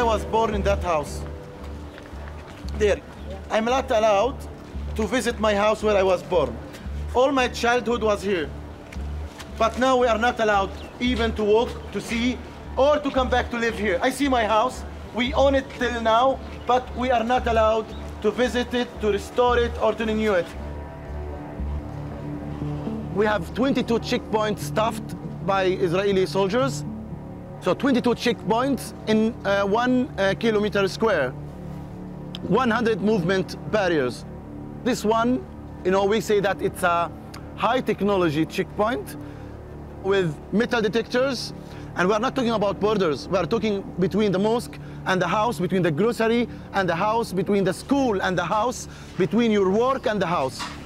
I was born in that house. There. I'm not allowed to visit my house where I was born. All my childhood was here. But now we are not allowed even to walk, to see, or to come back to live here. I see my house. We own it till now, but we are not allowed to visit it, to restore it, or to renew it. We have 22 checkpoints staffed by Israeli soldiers. So 22 checkpoints in 1 kilometer square. 100 movement barriers. This one, you know, we say that it's a high technology checkpoint with metal detectors. And we're not talking about borders. We're talking between the mosque and the house, between the grocery and the house, between the school and the house, between your work and the house.